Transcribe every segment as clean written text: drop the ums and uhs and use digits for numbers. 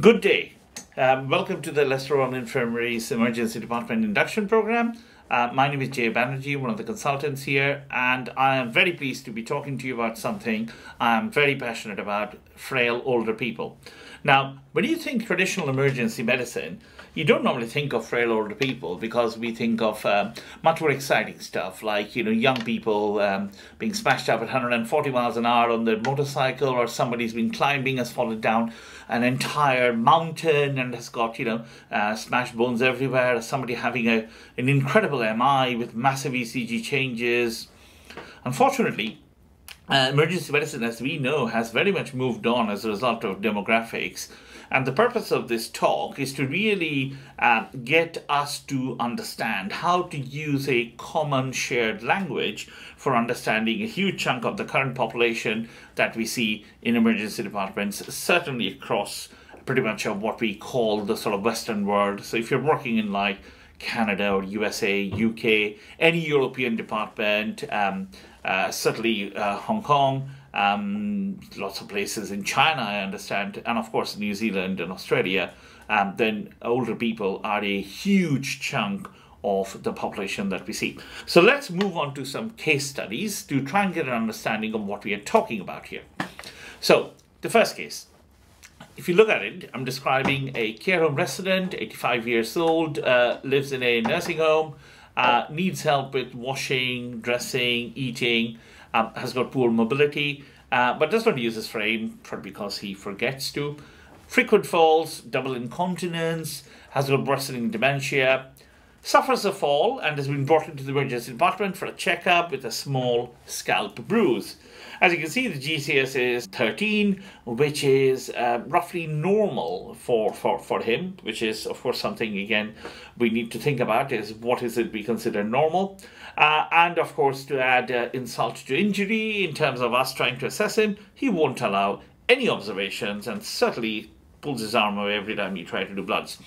Good day. Welcome to the Leicester Infirmary's Emergency Department Induction Programme. My name is Jay Banerjee, one of the consultants here, and I am very pleased to be talking to you about something I'm very passionate about, frail older people. Now, when you think traditional emergency medicine, you don't normally think of frail older people because we think of much more exciting stuff like, you know, young people being smashed up at 140 miles an hour on their motorcycle, or somebody's been climbing, has fallen down an entire mountain and has got, you know, smashed bones everywhere, or somebody having an incredible MI with massive ECG changes. Unfortunately, emergency medicine, as we know, has very much moved on as a result of demographics, and the purpose of this talk is to really get us to understand how to use a common shared language for understanding a huge chunk of the current population that we see in emergency departments, certainly across pretty much of what we call the sort of Western world. So if you're working in like Canada or USA, UK, any European department, certainly Hong Kong, lots of places in China, I understand, and of course New Zealand and Australia, then older people are a huge chunk of the population that we see. So let's move on to some case studies to try and get an understanding of what we are talking about here. So the first case, if you look at it, I'm describing a care home resident, 85 years old, lives in a nursing home, needs help with washing, dressing, eating, has got poor mobility, but does not use his frame because he forgets to. Frequent falls, double incontinence, has got worsening dementia, suffers a fall and has been brought into the emergency department for a checkup with a small scalp bruise. As you can see, the GCS is 13, which is roughly normal for him, which is, of course, something, again, we need to think about is what is it we consider normal. And, of course, to add insult to injury, in terms of us trying to assess him, he won't allow any observations and certainly pulls his arm away every time you try to do bloods.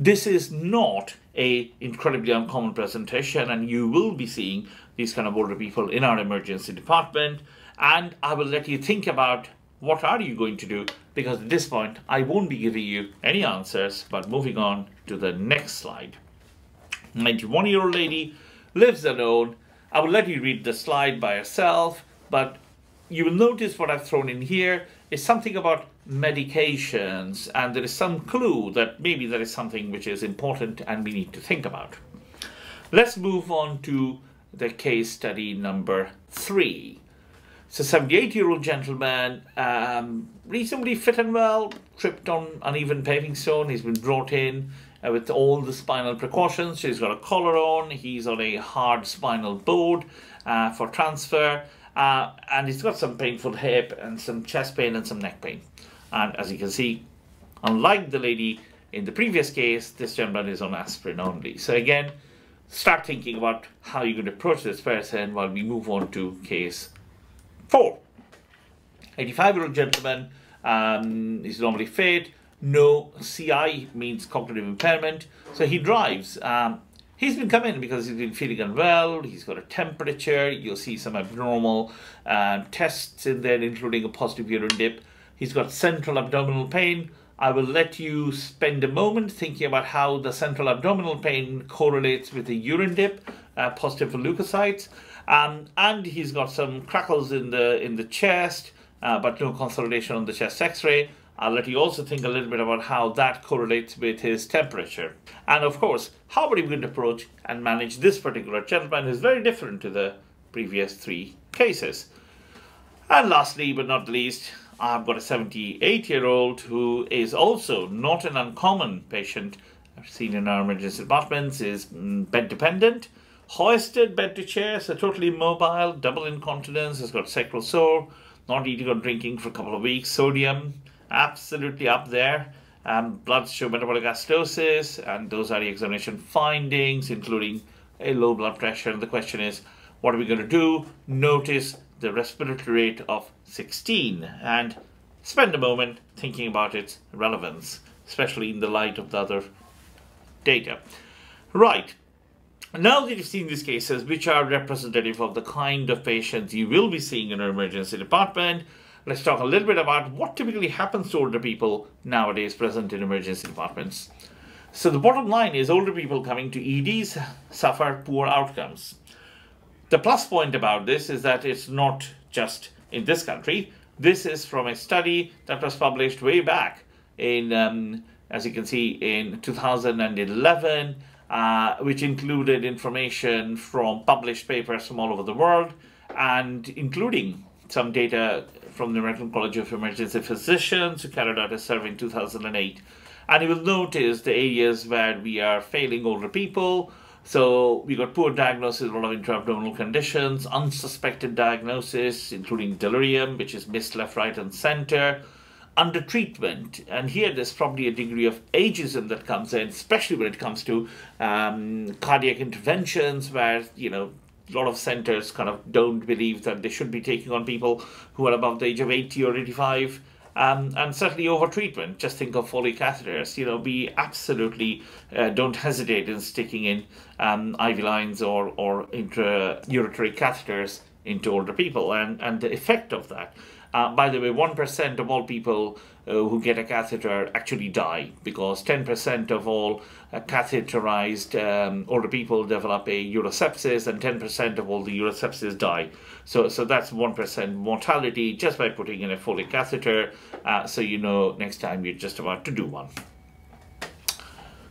This is not an incredibly uncommon presentation, and you will be seeing these kind of older people in our emergency department. And I will let you think about what are you going to do, because at this point, I won't be giving you any answers, but moving on to the next slide. 91-year-old lady lives alone. I will let you read the slide by herself, but you will notice what I've thrown in here is something about medications, and there is some clue that maybe there is something which is important and we need to think about. Let's move on to the case study number 3. So, 78-year-old gentleman, reasonably fit and well, tripped on uneven paving stone. He's been brought in with all the spinal precautions. He's got a collar on. He's on a hard spinal board for transfer. And he's got some painful hip and some chest pain and some neck pain. And as you can see, unlike the lady in the previous case, this gentleman is on aspirin only. So again, start thinking about how you're going to approach this person while we move on to case 4. 85-year-old gentleman, he's normally fit. No CI means cognitive impairment. So he drives. He's been coming because he's been feeling unwell, he's got a temperature, you'll see some abnormal tests in there, including a positive urine dip. He's got central abdominal pain. I will let you spend a moment thinking about how the central abdominal pain correlates with the urine dip, positive for leukocytes. And he's got some crackles in the chest, but no consolidation on the chest x-ray. I'll let you also think a little bit about how that correlates with his temperature. And of course, how are we going to approach and manage this particular gentleman who's very different to the previous 3 cases? And lastly, but not least, I've got a 78-year-old who is also not an uncommon patient I've seen in our emergency departments, is bed dependent, hoisted bed to chair, so totally immobile, double incontinence, has got sacral sore, not eating or drinking for a couple of weeks, sodium, absolutely up there. Bloods show metabolic acidosis, and those are the examination findings, including a low blood pressure. And the question is, what are we going to do? Notice the respiratory rate of 16 and spend a moment thinking about its relevance, especially in the light of the other data. Right. Now that you've seen these cases, which are representative of the kind of patients you will be seeing in our emergency department, let's talk a little bit about what typically happens to older people nowadays present in emergency departments. So the bottom line is older people coming to EDs suffer poor outcomes. The plus point about this is that it's not just in this country. This is from a study that was published way back in, as you can see, in 2011, which included information from published papers from all over the world, and including some data from the American College of Emergency Physicians, who carried out a survey in 2008. And you will notice the areas where we are failing older people. So we got poor diagnosis, a lot of intra-abdominal conditions, unsuspected diagnosis, including delirium, which is missed left, right, and center, under treatment. And here there's probably a degree of ageism that comes in, especially when it comes to cardiac interventions, where, you know, a lot of centers kind of don't believe that they should be taking on people who are above the age of 80 or 85. And certainly over-treatment. Just think of Foley catheters. You know, we absolutely don't hesitate in sticking in IV lines or intra-ureteric catheters into older people, and the effect of that. By the way, 1% of all people who get a catheter actually die, because 10% of all catheterized older people develop a urosepsis, and 10% of all the urosepsis die. So that's 1% mortality just by putting in a Foley catheter. So you know next time you're just about to do one.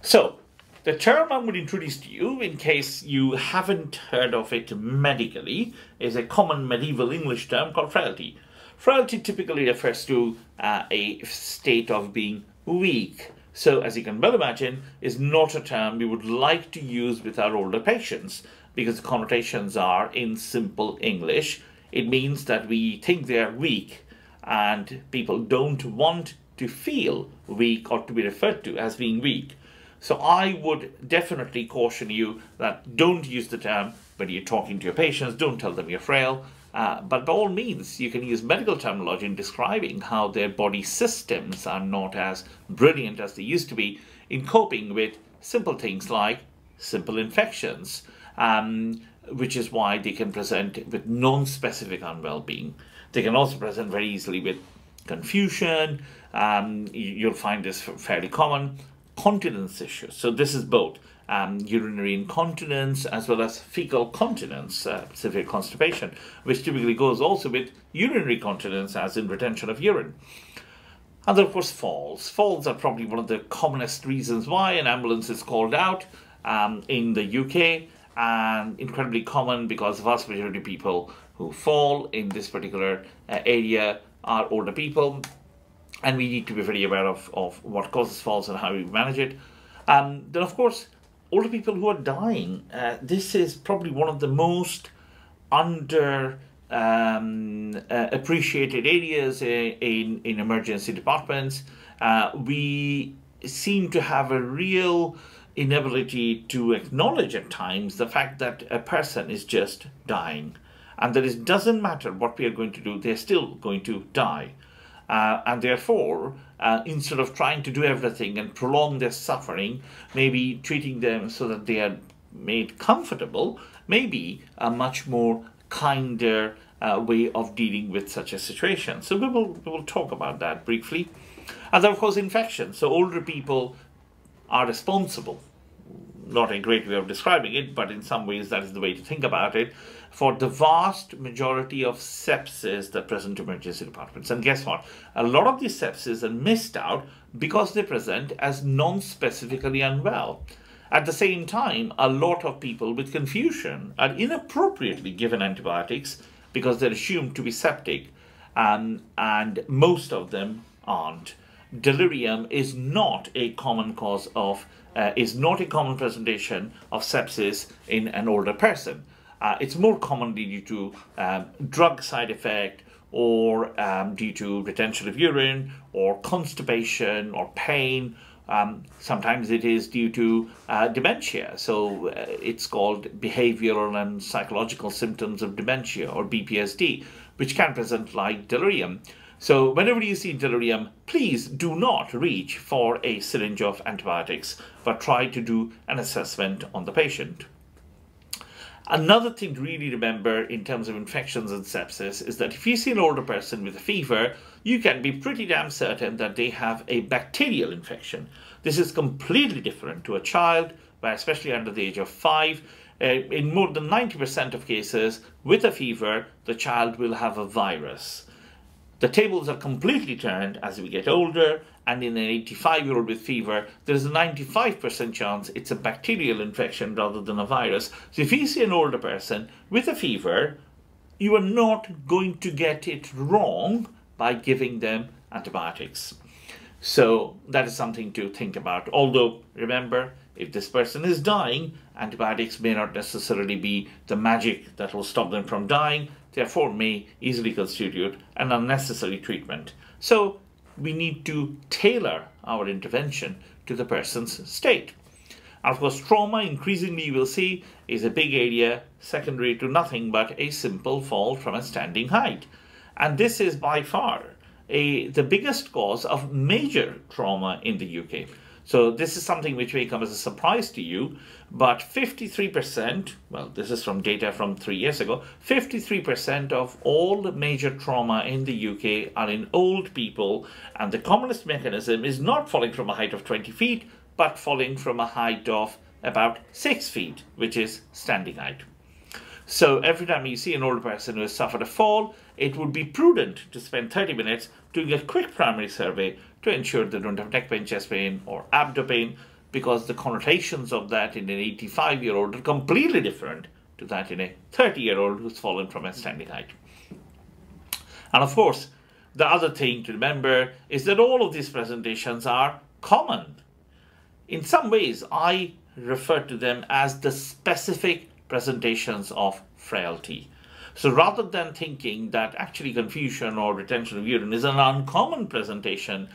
So the term I would introduce to you, in case you haven't heard of it medically, is a common medieval English term called frailty. Frailty typically refers to a state of being weak. So, as you can well imagine, is not a term we would like to use with our older patients, because the connotations are, in simple English, it means that we think they are weak, and people don't want to feel weak or to be referred to as being weak. So I would definitely caution you that don't use the term when you're talking to your patients. Don't tell them you're frail. But by all means, you can use medical terminology in describing how their body systems are not as brilliant as they used to be in coping with simple things like simple infections, which is why they can present with non-specific unwell-being. They can also present very easily with confusion. You'll find this fairly common. Continence issues. So this is both urinary incontinence as well as fecal continence, severe constipation, which typically goes also with urinary continence, as in retention of urine. And then, of course, falls. Falls are probably one of the commonest reasons why an ambulance is called out in the UK, and incredibly common because the vast majority of people who fall in this particular area are older people, and we need to be very aware of what causes falls and how we manage it. Then, of course, older people who are dying, this is probably one of the most under appreciated areas in emergency departments. We seem to have a real inability to acknowledge at times the fact that a person is just dying, and that it doesn't matter what we are going to do, they're still going to die. And therefore, instead of trying to do everything and prolong their suffering, maybe treating them so that they are made comfortable, maybe a much more kinder way of dealing with such a situation. So we will talk about that briefly. And then, of course, infections. So older people are responsible, not a great way of describing it, but in some ways that is the way to think about it, for the vast majority of sepsis that present in emergency departments. And guess what? A lot of these sepsis are missed out because they present as non-specifically unwell. At the same time, a lot of people with confusion are inappropriately given antibiotics because they're assumed to be septic, and most of them aren't. Delirium is not a common cause of is not a common presentation of sepsis in an older person. It's more commonly due to drug side effect, or due to retention of urine, or constipation, or pain. Sometimes it is due to dementia. So it's called behavioral and psychological symptoms of dementia, or BPSD, which can present like delirium. So whenever you see delirium, please do not reach for a syringe of antibiotics, but try to do an assessment on the patient. Another thing to really remember in terms of infections and sepsis is that if you see an older person with a fever, you can be pretty damn certain that they have a bacterial infection. This is completely different to a child, especially under the age of 5. In more than 90% of cases with a fever, the child will have a virus. The tables are completely turned as we get older, and in an 85-year-old with fever, there's a 95% chance it's a bacterial infection rather than a virus. So if you see an older person with a fever, you are not going to get it wrong by giving them antibiotics. So that is something to think about. Although, remember, if this person is dying, antibiotics may not necessarily be the magic that will stop them from dying, therefore may easily constitute an unnecessary treatment. So we need to tailor our intervention to the person's state. And of course, trauma, increasingly you will see, is a big area secondary to nothing but a simple fall from a standing height. And this is by far the biggest cause of major trauma in the UK. So this is something which may come as a surprise to you, but 53%, well, this is from data from 3 years ago, 53% of all major trauma in the UK are in old people, and the commonest mechanism is not falling from a height of 20 feet, but falling from a height of about 6 feet, which is standing height. So every time you see an older person who has suffered a fall, it would be prudent to spend 30 minutes doing a quick primary survey to ensure they don't have neck pain, chest pain, or abdo pain, because the connotations of that in an 85-year-old are completely different to that in a 30-year-old who's fallen from a standing height. And of course, the other thing to remember is that all of these presentations are common. In some ways, I refer to them as the specific presentations of frailty. So rather than thinking that actually confusion or retention of urine is an uncommon presentation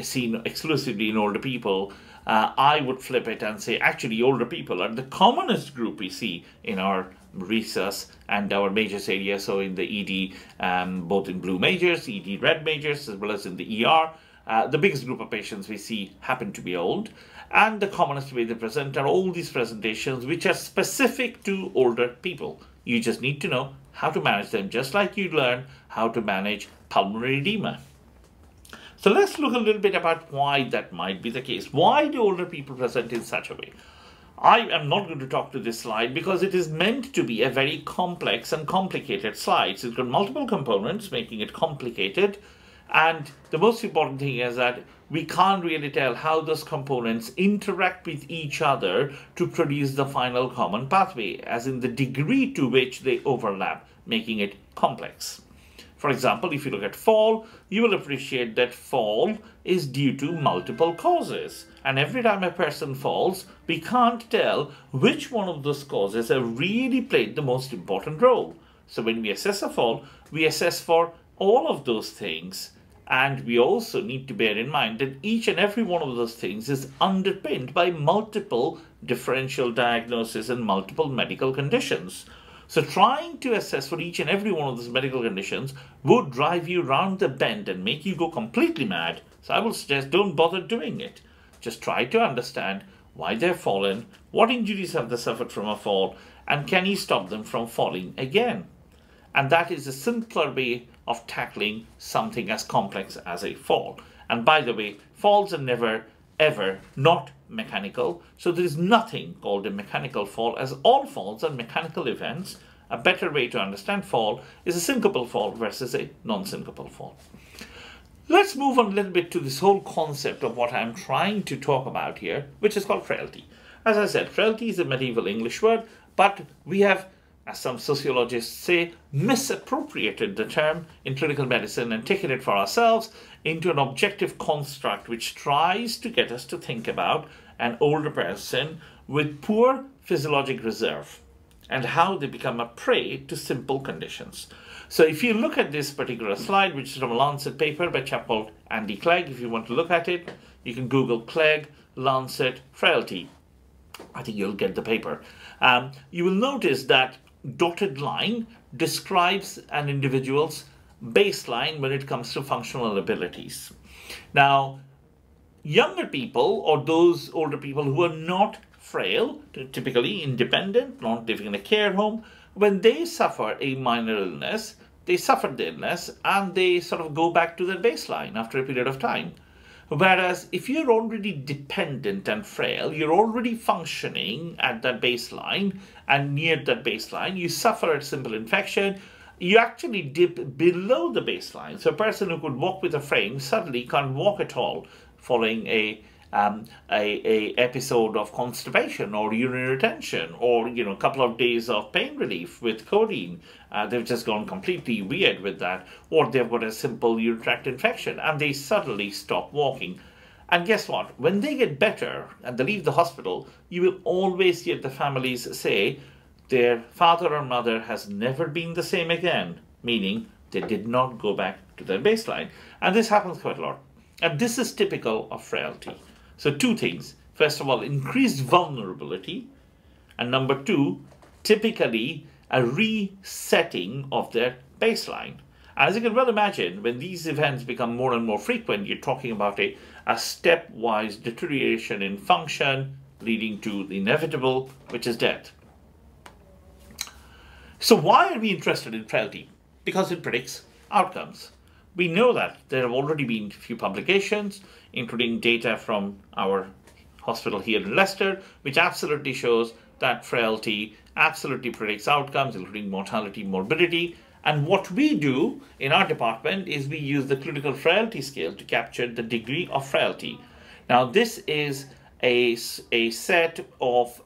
seen exclusively in older people, I would flip it and say actually older people are the commonest group we see in our resus and our majors area. So in the ED, both in blue majors, ED red majors, as well as in the ER, the biggest group of patients we see happen to be old, and the commonest way they present are all these presentations which are specific to older people. You just need to know how to manage them, just like you learn how to manage pulmonary edema. So let's look a little bit about why that might be the case. Why do older people present in such a way? I am not going to talk to this slide because it is meant to be a very complex and complicated slide. So it's got multiple components, making it complicated. And the most important thing is that we can't really tell how those components interact with each other to produce the final common pathway, as in the degree to which they overlap, making it complex. For example, if you look at fall, you will appreciate that fall is due to multiple causes. And every time a person falls, we can't tell which one of those causes have really played the most important role. So when we assess a fall, we assess for all of those things, and we also need to bear in mind that each and every one of those things is underpinned by multiple differential diagnoses and multiple medical conditions. So trying to assess for each and every one of those medical conditions would drive you round the bend and make you go completely mad. So I will suggest don't bother doing it. Just try to understand why they've fallen, what injuries have they suffered from a fall, and can you stop them from falling again? And that is a simpler way of tackling something as complex as a fall. And by the way, falls are never, ever not mechanical. So there is nothing called a mechanical fall, as all falls are mechanical events. A better way to understand fall is a syncopal fall versus a non-syncopal fall. Let's move on a little bit to this whole concept of what I'm trying to talk about here, which is called frailty. As I said, frailty is a medieval English word, but we have, as some sociologists say, misappropriated the term in clinical medicine and taken it for ourselves into an objective construct which tries to get us to think about an older person with poor physiologic reserve and how they become a prey to simple conditions. So if you look at this particular slide, which is from a Lancet paper by a chap called Andy Clegg, if you want to look at it, you can Google Clegg, Lancet, frailty. I think you'll get the paper. You will notice that dotted line describes an individual's baseline when it comes to functional abilities. Now, younger people or those older people who are not frail, typically independent, not living in a care home, when they suffer a minor illness, they suffer the illness and they sort of go back to their baseline after a period of time. Whereas if you're already dependent and frail, you're already functioning at that baseline and near that baseline, you suffer a simple infection, you actually dip below the baseline. So a person who could walk with a frame suddenly can't walk at all following a episode of constipation or urinary retention, or a couple of days of pain relief with codeine. They've just gone completely weird with that, or they've got a simple urinary tract infection and they suddenly stop walking. And guess what? When they get better and they leave the hospital, you will always hear the families say their father or mother has never been the same again, meaning they did not go back to their baseline. And this happens quite a lot. And this is typical of frailty. So two things. First of all, increased vulnerability. And number two, typically a resetting of their baseline. As you can well imagine, when these events become more and more frequent, you're talking about a stepwise deterioration in function leading to the inevitable, which is death. So why are we interested in frailty? Because it predicts outcomes. We know that there have already been a few publications, including data from our hospital here in Leicester, which absolutely shows that frailty absolutely predicts outcomes, including mortality, morbidity. And what we do in our department is we use the Clinical Frailty Scale to capture the degree of frailty. Now, this is a set of,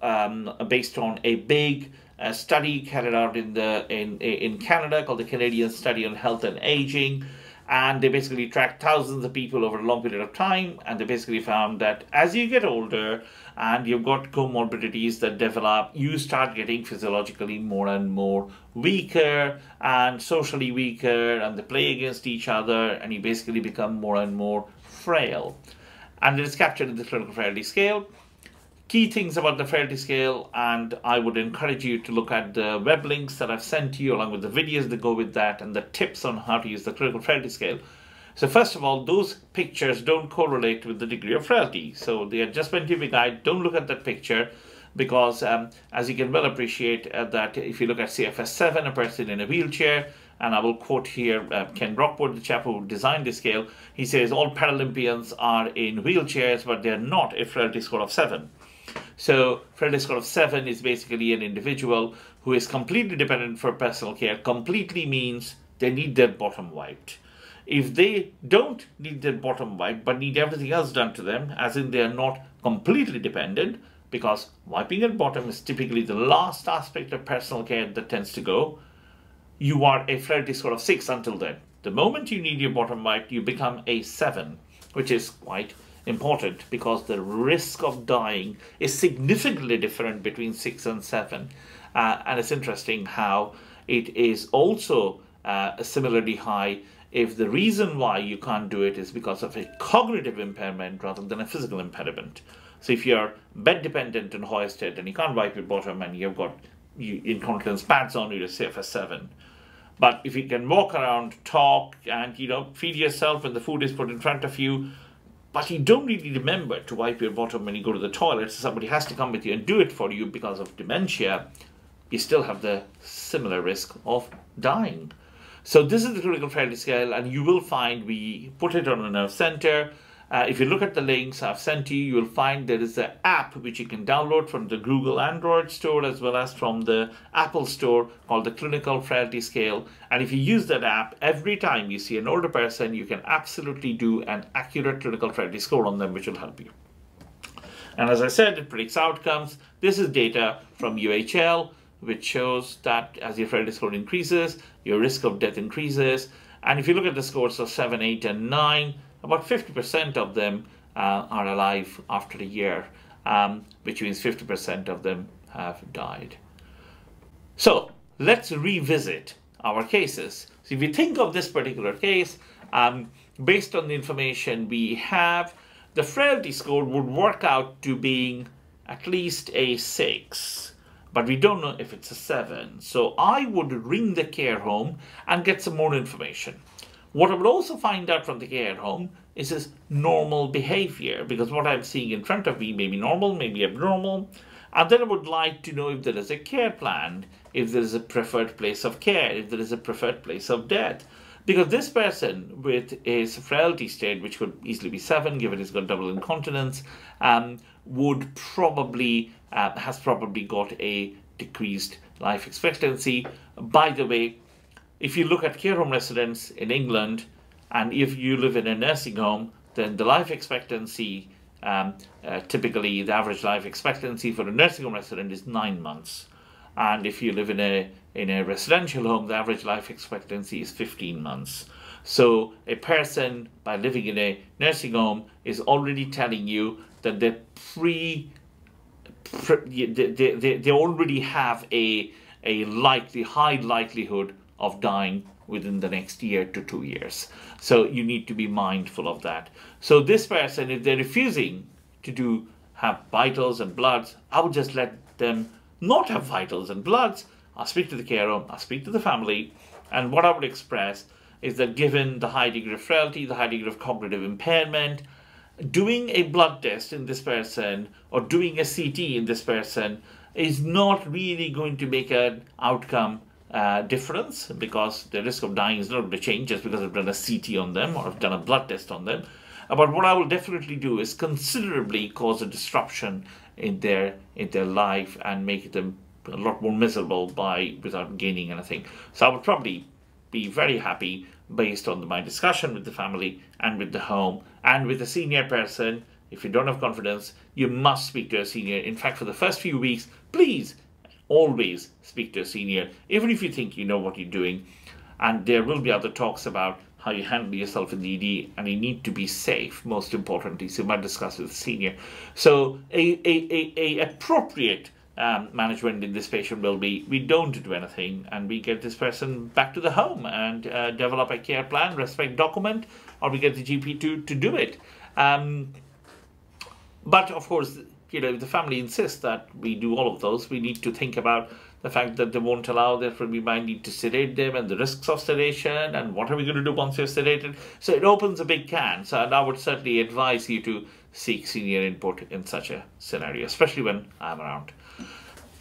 based on a big study carried out in Canada called the Canadian Study on Health and Aging. And they basically tracked thousands of people over a long period of time, and they basically found that as you get older and you've got comorbidities that develop, you start getting physiologically more and more weaker and socially weaker, and they play against each other, and you basically become more and more frail. And it's captured in the Clinical Frailty Scale. Key things about the Frailty Scale, and I would encourage you to look at the web links that I've sent to you along with the videos that go with that and the tips on how to use the Clinical Frailty Scale. So first of all, those pictures don't correlate with the degree of frailty. So the adjustment TV guide, don't look at that picture because as you can well appreciate that if you look at CFS7, a person in a wheelchair, and I will quote here Ken Rockwood, the chap who designed the scale, he says all Paralympians are in wheelchairs, but they're not a frailty score of 7. So frailty score of 7 is basically an individual who is completely dependent for personal care. Completely means they need their bottom wiped. If they don't need their bottom wiped but need everything else done to them, as in they are not completely dependent, because wiping their bottom is typically the last aspect of personal care that tends to go, you are a frailty score of 6 until then. The moment you need your bottom wiped, you become a 7, which is quite important because the risk of dying is significantly different between 6 and 7. And it's interesting how it is also similarly high if the reason why you can't do it is because of a cognitive impairment rather than a physical impediment. So if you're bed dependent and hoisted and you can't wipe your bottom and you've got incontinence pads on, you're CFS7. But if you can walk around, talk, and feed yourself when the food is put in front of you, but you don't really remember to wipe your bottom when you go to the toilet, so somebody has to come with you and do it for you because of dementia, you still have the similar risk of dying. So this is the Clinical Frailty Scale, and you will find we put it on a nerve center. If you look at the links I've sent to you, you will find there is an app which you can download from the Google Android store as well as from the Apple store called the Clinical Frailty Scale. And if you use that app, every time you see an older person, you can absolutely do an accurate clinical frailty score on them, which will help you. And as I said, it predicts outcomes. This is data from UHL, which shows that as your frailty score increases, your risk of death increases. And if you look at the scores of 7, 8, and 9, about 50% of them are alive after a year, which means 50% of them have died. So let's revisit our cases. So if you think of this particular case, based on the information we have, the frailty score would work out to being at least a 6, but we don't know if it's a 7. So I would ring the care home and get some more information. What I would also find out from the care home is this normal behavior, because what I'm seeing in front of me may be normal, may be abnormal. And then I would like to know if there is a care plan, if there is a preferred place of care, if there is a preferred place of death. Because this person with his frailty state, which could easily be 7, given he's got double incontinence, would probably, has probably got a decreased life expectancy. By the way, if you look at care home residents in England, and if you live in a nursing home, then the life expectancy, typically the average life expectancy for a nursing home resident is 9 months. And if you live in a residential home, the average life expectancy is 15 months. So a person, by living in a nursing home, is already telling you that they're they already have a high likelihood of dying within the next year to 2 years. So you need to be mindful of that. So this person, if they're refusing to have vitals and bloods, I would just let them not have vitals and bloods. I'll speak to the care home, I'll speak to the family, and what I would express is that given the high degree of frailty, the high degree of cognitive impairment, doing a blood test in this person or doing a CT in this person is not really going to make an outcome difference, because the risk of dying is not going to change just because I've done a CT on them or I've done a blood test on them. But what I will definitely do is considerably cause a disruption in their life and make them a lot more miserable without gaining anything. So I would probably be very happy, based on my discussion with the family and with the home and with the senior person. If you don't have confidence, you must speak to a senior. In fact, for the first few weeks, please always speak to a senior, even if you think you know what you're doing. And there will be other talks about how you handle yourself in the ED, and you need to be safe, most importantly. So you might discuss with the senior. So a appropriate management in this patient will be, we don't do anything and we get this person back to the home and develop a care plan, respect document, or we get the GP to do it. But of course, you know, if the family insists that we do all of those, we need to think about the fact that they won't allow, therefore we might need to sedate them, and the risks of sedation, and what are we going to do once we're sedated. So it opens a big can. So I would certainly advise you to seek senior input in such a scenario, especially when I'm around.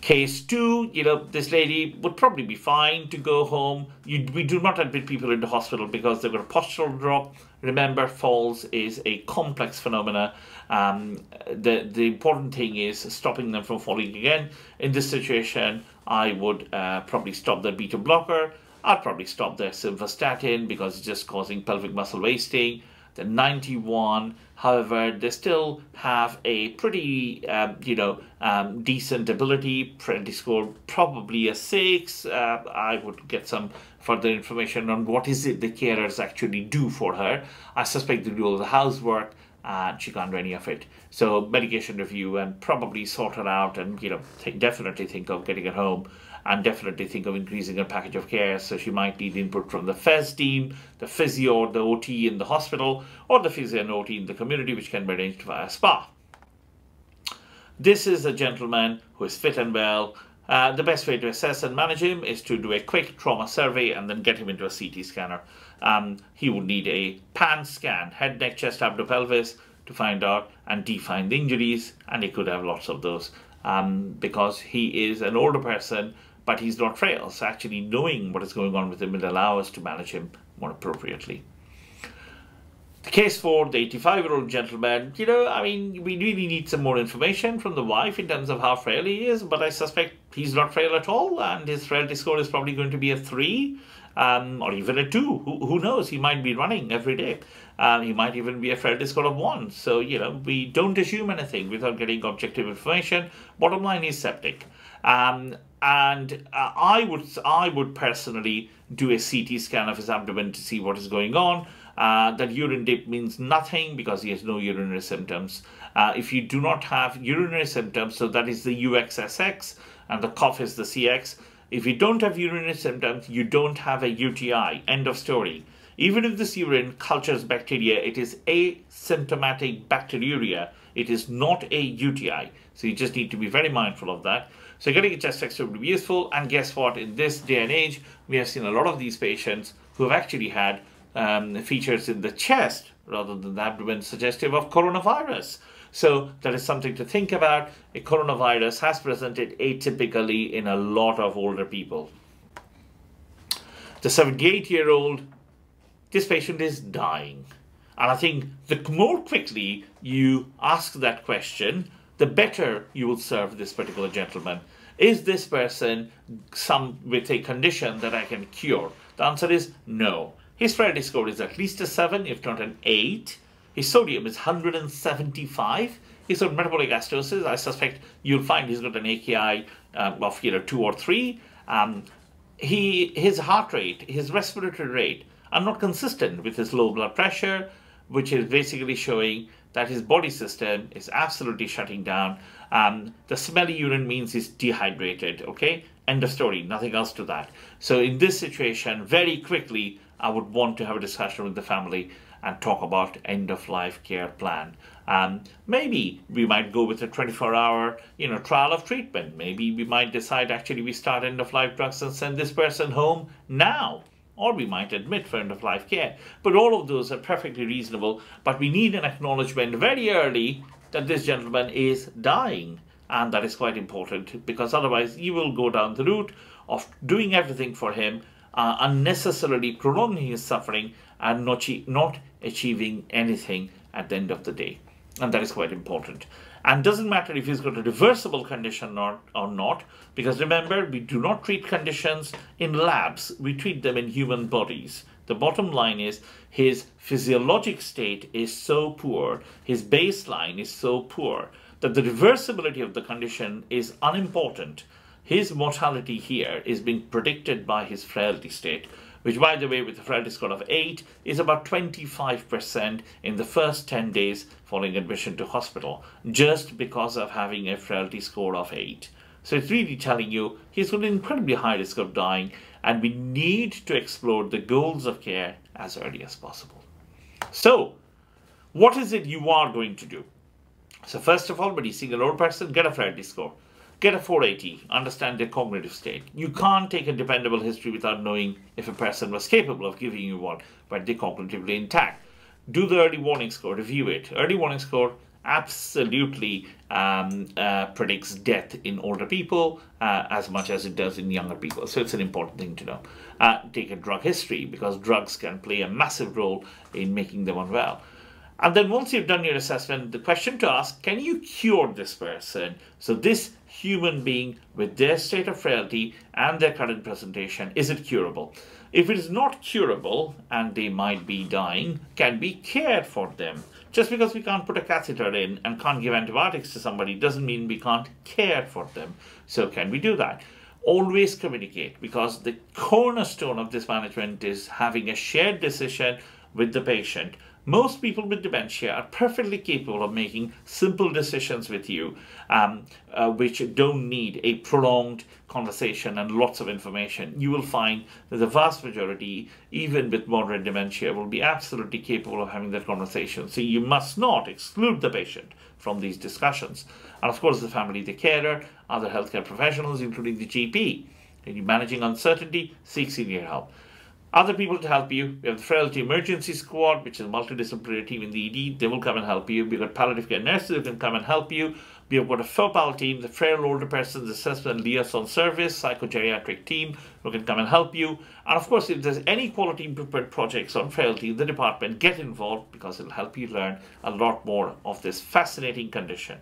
Case 2, you know, this lady would probably be fine to go home. We do not admit people into hospital because they've got a postural drop. Remember, falls is a complex phenomena. The important thing is stopping them from falling again. In this situation, I would probably stop their beta blocker. I'd probably stop their simvastatin because it's just causing pelvic muscle wasting. The 91, however, they still have a pretty, decent ability. Frailty score probably a 6. I would get some further information on what is it the carers actually do for her. I suspect they do all the housework, and she can't do any of it. So medication review, and probably sort her out, and definitely think of getting her home. And definitely think of increasing her package of care. So she might need input from the FES team, the physio, the OT in the hospital, or the physio and OT in the community, which can be arranged via SPA. This is a gentleman who is fit and well. The best way to assess and manage him is to do a quick trauma survey and then get him into a CT scanner. He would need a PAN scan, head, neck, chest, abdo, pelvis, to find out and define the injuries. And he could have lots of those because he is an older person, but he's not frail. So actually knowing what is going on with him will allow us to manage him more appropriately. The case 4, the 85-year-old gentleman, we really need some more information from the wife in terms of how frail he is, but I suspect he's not frail at all, and his frailty score is probably going to be a 3 or even a 2. Who knows? He might be running every day. He might even be a frailty score of 1. So, we don't assume anything without getting objective information. Bottom line is septic. I would personally do a CT scan of his abdomen to see what is going on. That urine dip means nothing because he has no urinary symptoms. If you do not have urinary symptoms, so that is the UXSX and the cough is the CX. If you don't have urinary symptoms, you don't have a UTI. End of story. Even if this urine cultures bacteria, it is asymptomatic bacteriuria. It is not a UTI. So you just need to be very mindful of that. So getting a chest X-ray would be useful. And guess what? In this day and age, we have seen a lot of these patients who have actually had features in the chest rather than the abdomen suggestive of coronavirus. So that is something to think about. A coronavirus has presented atypically in a lot of older people. The 78-year-old, this patient is dying. And I think the more quickly you ask that question, the better you will serve this particular gentleman. Is this person with a condition that I can cure? The answer is no. His frailty score is at least a 7, if not an 8. His sodium is 175. He's got metabolic acidosis. I suspect you'll find he's got an AKI of 2 or 3. His heart rate, his respiratory rate are not consistent with his low blood pressure, which is basically showing that his body system is absolutely shutting down. The smelly urine means he's dehydrated, okay? End of story, nothing else to that. So in this situation, very quickly, I would want to have a discussion with the family and talk about end-of-life care plan. Maybe we might go with a 24-hour trial of treatment. Maybe we might decide, actually, we start end-of-life drugs and send this person home now. Or we might admit for end-of-life care. But all of those are perfectly reasonable. But we need an acknowledgement very early that this gentleman is dying. And that is quite important, because otherwise you will go down the route of doing everything for him, unnecessarily prolonging his suffering and not achieving anything at the end of the day. And that is quite important. And doesn't matter if he's got a reversible condition or not, because remember, we do not treat conditions in labs. We treat them in human bodies. The bottom line is his physiologic state is so poor, his baseline is so poor, that the reversibility of the condition is unimportant. His mortality here is being predicted by his frailty state, which, by the way, with a frailty score of 8, is about 25% in the first 10 days following admission to hospital, just because of having a frailty score of 8. So it's really telling you he's got an incredibly high risk of dying, and we need to explore the goals of care as early as possible. So, what is it you are going to do? So first of all, when you see an old person, get a frailty score. Get a 480, understand their cognitive state. You can't take a dependable history without knowing if a person was capable of giving you one, but they're cognitively intact. Do the early warning score, review it. Early warning score absolutely predicts death in older people as much as it does in younger people. So it's an important thing to know. Take a drug history, because drugs can play a massive role in making them unwell. And then once you've done your assessment, the question to ask, can you cure this person? So this human being with their state of frailty and their current presentation, is it curable? If it is not curable and they might be dying, can we care for them? Just because we can't put a catheter in and can't give antibiotics to somebody doesn't mean we can't care for them. So can we do that? Always communicate, because the cornerstone of this management is having a shared decision with the patient. Most people with dementia are perfectly capable of making simple decisions with you, which don't need a prolonged conversation and lots of information. You will find that the vast majority, even with moderate dementia, will be absolutely capable of having that conversation. So you must not exclude the patient from these discussions. And of course, the family, the carer, other healthcare professionals, including the GP. And you're managing uncertainty, seek senior help. Other people to help you, we have the Frailty Emergency Squad, which is a multidisciplinary team in the ED. They will come and help you. We've got palliative care nurses who can come and help you. We have got a FOPAL team, the Frail Older Persons Assessment Liaison Service, psychogeriatric team, who can come and help you. And of course, if there's any quality improvement projects on frailty in the department, get involved, because it'll help you learn a lot more of this fascinating condition.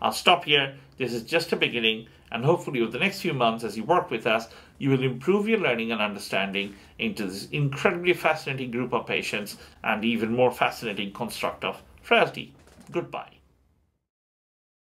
I'll stop here. This is just a beginning, and hopefully over the next few months as you work with us, you will improve your learning and understanding into this incredibly fascinating group of patients and even more fascinating construct of frailty. Goodbye.